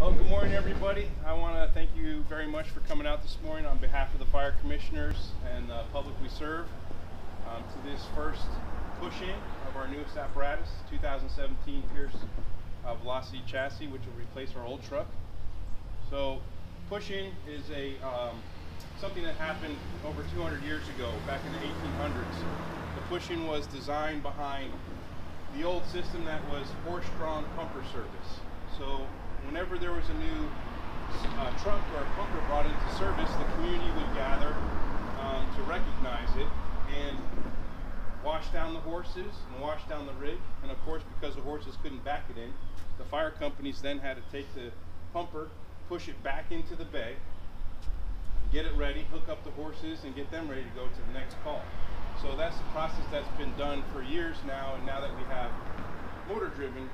Well, good morning, everybody. I want to thank you very much for coming out this morning on behalf of the fire commissioners and the public we serve to this first push-in of our newest apparatus, 2017 Pierce Velocity chassis, which will replace our old truck. So, push-in is a something that happened over 200 years ago, back in the 1800s. The push-in was designed behind the old system that was horse-drawn pumper service. So, whenever there was a new truck or a pumper brought into service, the community would gather to recognize it and wash down the horses and wash down the rig. And of course, because the horses couldn't back it in, the fire companies then had to take the pumper, push it back into the bay, get it ready, hook up the horses, and get them ready to go to the next call. So that's the process that's been done for years now, and now that we have motor-driven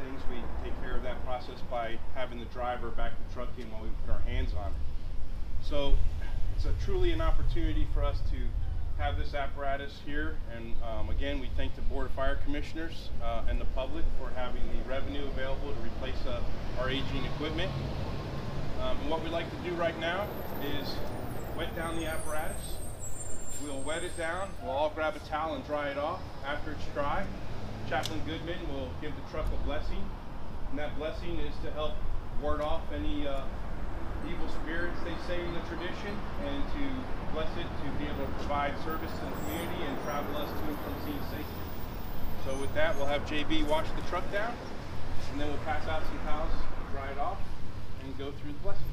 things, we take care of that process by having the driver back the truck in while we put our hands on it. So it's truly an opportunity for us to have this apparatus here, and again, we thank the Board of Fire Commissioners and the public for having the revenue available to replace our aging equipment. And what we'd like to do right now is wet down the apparatus. We'll wet it down, we'll all grab a towel and dry it off. After it's dry, Chaplain Goodman will give the truck a blessing, and that blessing is to help ward off any evil spirits, they say in the tradition, and to bless it to be able to provide service to the community and travel us to and from scene safely. So with that, we'll have JB wash the truck down, and then we'll pass out some towels, dry it off, and go through the blessing.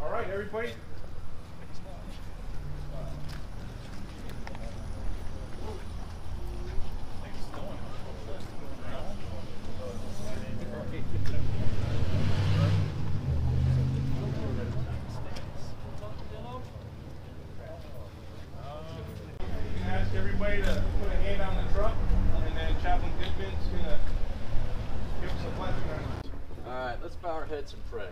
All right, everybody. Everybody to put a hand on the truck, and then Chaplain Goodman's going to give us a blessing on it. All right, let's bow our heads and pray.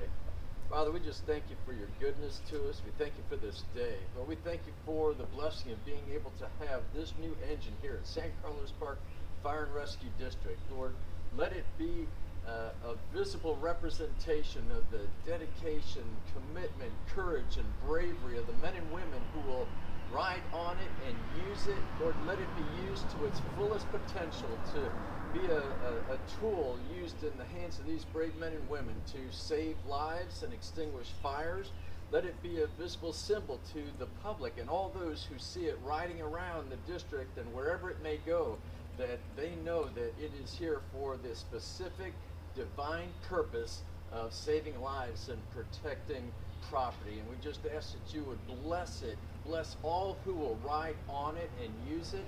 Father, we just thank you for your goodness to us. We thank you for this day. Lord, we thank you for the blessing of being able to have this new engine here at San Carlos Park Fire and Rescue District. Lord, let it be a visible representation of the dedication, commitment, courage, and bravery of the men and women who will ride on it and use it. Lord, let it be used to its fullest potential to be a tool used in the hands of these brave men and women to save lives and extinguish fires. Let it be a visible symbol to the public and all those who see it riding around the district and wherever it may go, that they know that it is here for this specific divine purpose of saving lives and protecting property. And we just ask that you would bless it, bless all who will ride on it and use it,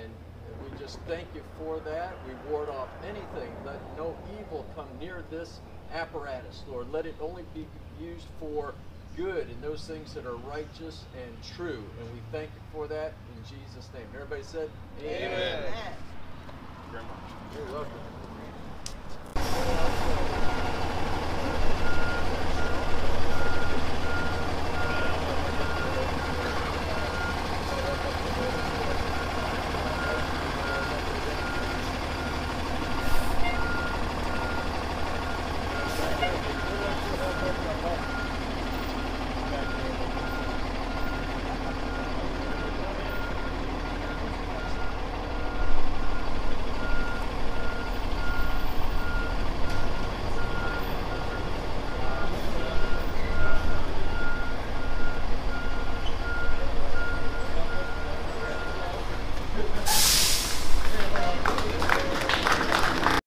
and we just thank you for that. We ward off anything, let no evil come near this apparatus, Lord. Let it only be used for good and those things that are righteous and true, and we thank you for that in Jesus' name. Everybody said amen. Amen. Thank you very much. You're welcome. Thank you.